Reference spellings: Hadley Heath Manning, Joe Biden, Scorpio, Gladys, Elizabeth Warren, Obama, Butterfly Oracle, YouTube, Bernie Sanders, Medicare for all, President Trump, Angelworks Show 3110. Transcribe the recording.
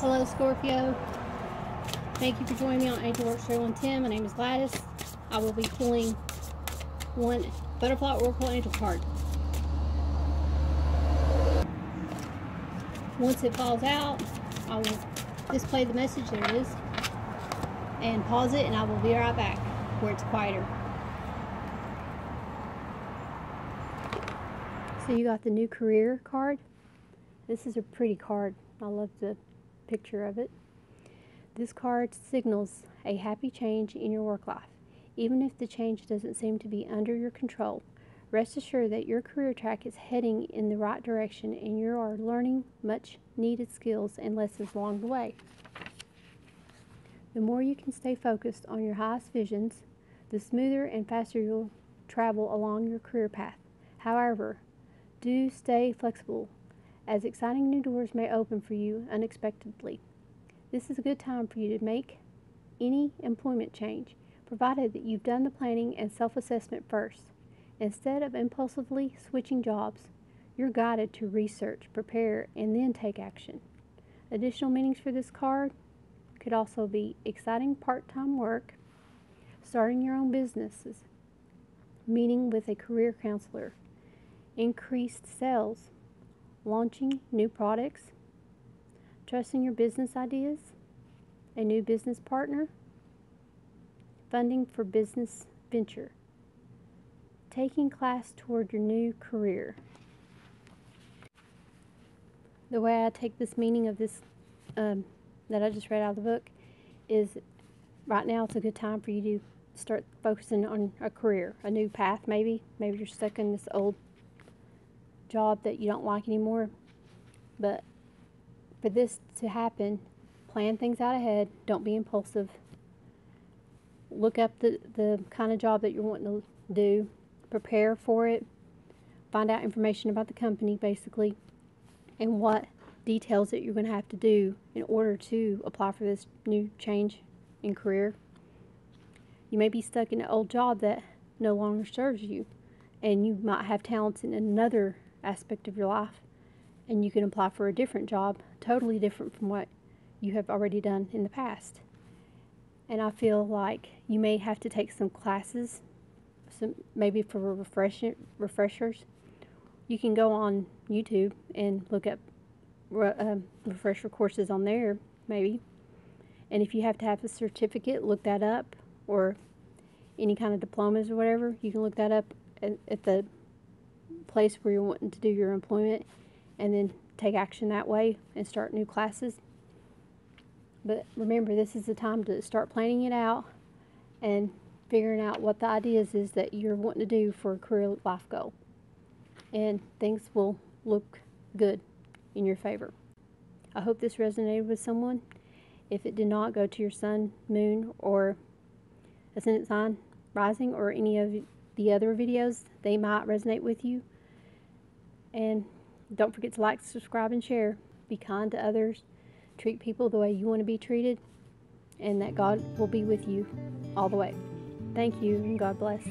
Hello, Scorpio. Thank you for joining me on Angelworks Show 3110. My name is Gladys. I will be pulling one Butterfly Oracle Angel card. Once it falls out, I will display the message, there it is, and pause it, and I will be right back where it's quieter. So you got the new career card. This is a pretty card. I love the picture of it. This card signals a happy change in your work life. Even if the change doesn't seem to be under your control, rest assured that your career track is heading in the right direction and you are learning much needed skills and lessons along the way. The more you can stay focused on your highest visions, the smoother and faster you'll travel along your career path. However, do stay flexible, as exciting new doors may open for you unexpectedly. This is a good time for you to make any employment change, provided that you've done the planning and self-assessment first. Instead of impulsively switching jobs, you're guided to research, prepare, and then take action. Additional meanings for this card could also be exciting part-time work, starting your own businesses, meeting with a career counselor, increased sales, launching new products, trusting your business ideas, a new business partner, funding for business venture, taking class toward your new career. The way I take this meaning of this that I just read out of the book is right now it's a good time for you to start focusing on a career, a new path maybe. Maybe you're stuck in this old job that you don't like anymore. But for this to happen, plan things out ahead. Don't be impulsive. Look up the kind of job that you're wanting to do. Prepare for it. Find out information about the company, basically, and what details that you're going to have to do in order to apply for this new change in career. You may be stuck in an old job that no longer serves you, and you might have talents in another aspect of your life, and you can apply for a different job, totally different from what you have already done in the past. And I feel like you may have to take some classes, maybe for refreshers. You can go on YouTube and look up refresher courses on there, maybe. And if you have to have a certificate, look that up, or any kind of diplomas or whatever, you can look that up at the place where you're wanting to do your employment, and then take action that way and start new classes. But remember, this is the time to start planning it out and figuring out what the ideas is that you're wanting to do for a career life goal, and things will look good in your favor. I hope this resonated with someone. If it did not, go to your sun, moon, or ascendant sign, rising, or any of the other videos. They might resonate with you. And don't forget to like, subscribe, and share. Be kind to others. Treat people the way you want to be treated, and that God will be with you all the way. Thank you, and God bless.